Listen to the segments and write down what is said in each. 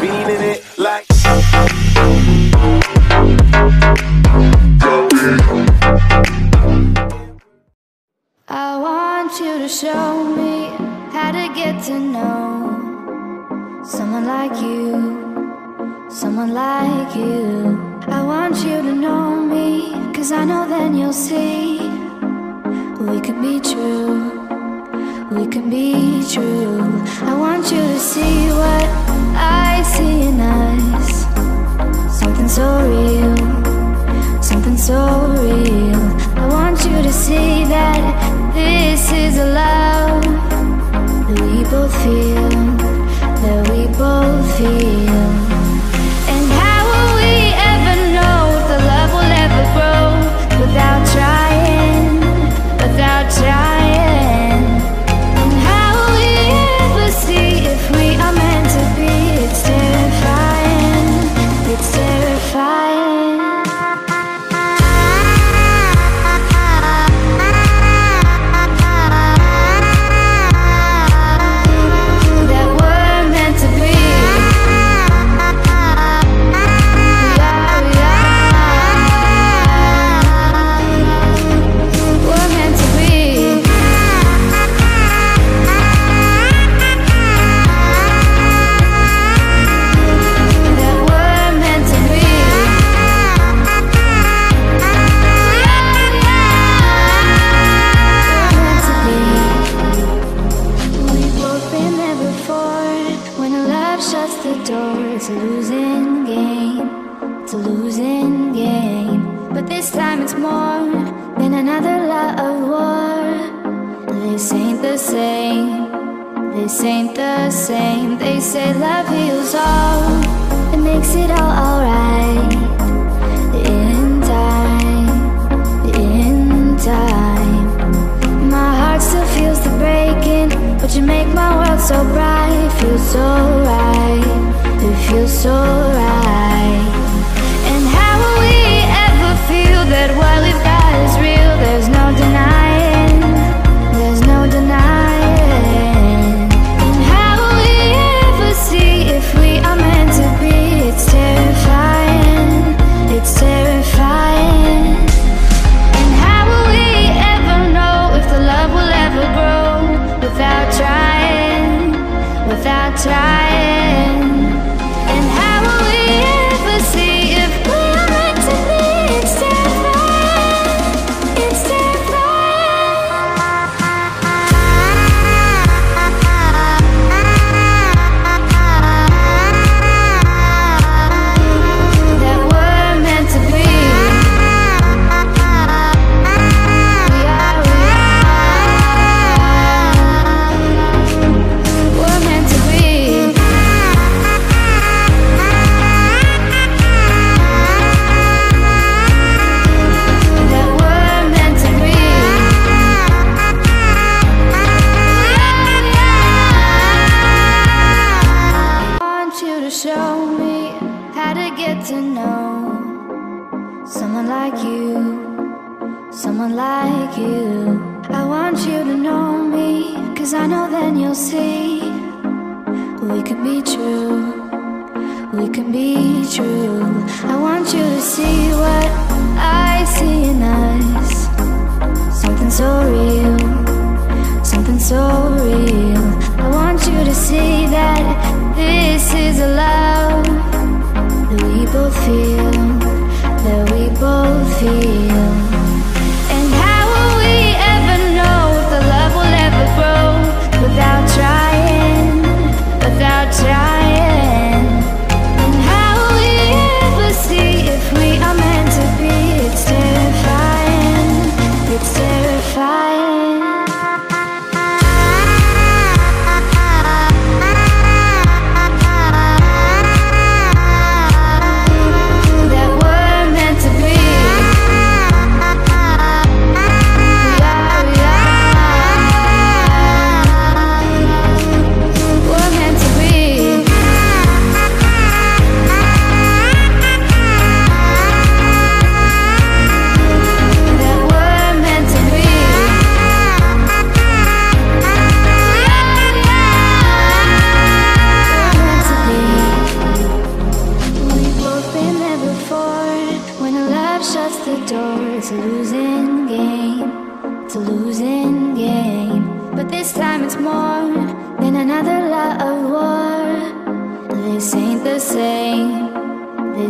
beating it like I want you to show me how to get to know someone like you, someone like you. I want you to know me, 'cause I know then you'll see we could be true, we can be true. I want you to see what I see in us, something so real, something so real. I want you to see that this is a love that we both feel, that we both feel. And how will we ever know if the love will ever grow without trying, without trying?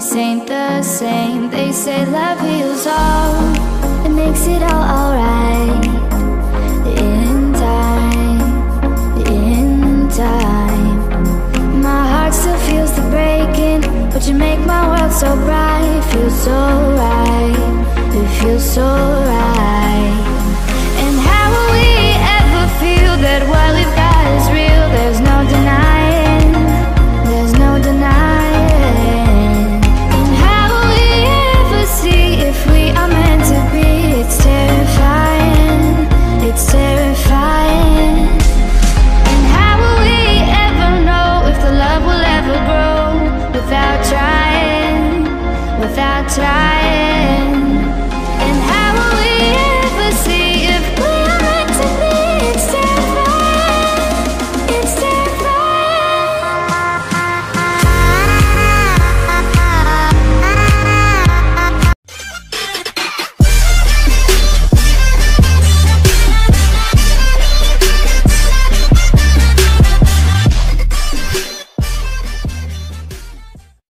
This ain't the same. They say love heals all, it makes it all alright. In time, my heart still feels the breaking, but you make my world so bright. It feels so right, it feels so